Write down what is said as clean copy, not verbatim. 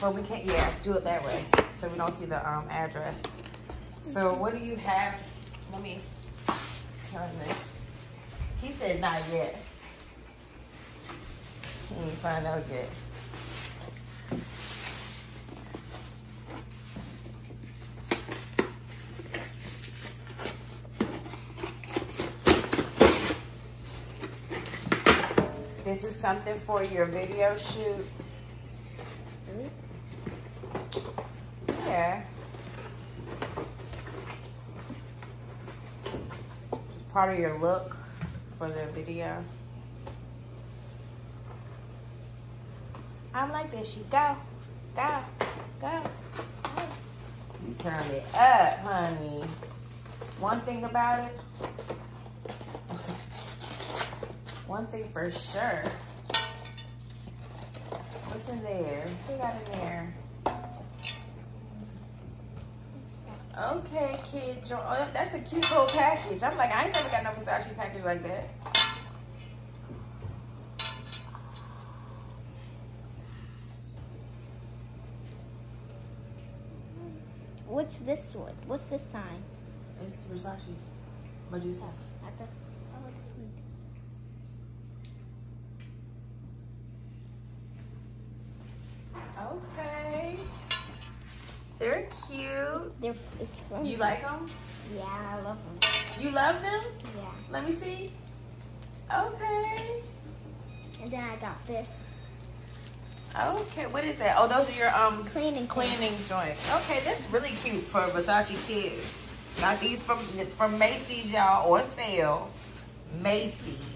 But we can't, yeah, do it that way so we don't see the address. So what do you have? Let me turn this. He said not yet. He didn't find out yet. This is something for your video shoot. Yeah. It's part of your look for the video. I'm like, there she go. Go. Go. You turn it up, honey. One thing about it. One thing for sure. What's in there? What we got in there? Okay, kid. Oh, that's a cute little package. I'm like, I ain't never got no Versace package like that. What's this one? What's this sign? It's Versace. What do you say? I thought, oh, this one. Okay, they're cute. They're you like them? Yeah, I love them. You love them? Yeah. Let me see. Okay. And then I got this. Okay, what is that? Oh, those are your cleaning joints. Okay, that's really cute for Versace kids. Got these from Macy's, y'all, or sale. Macy's.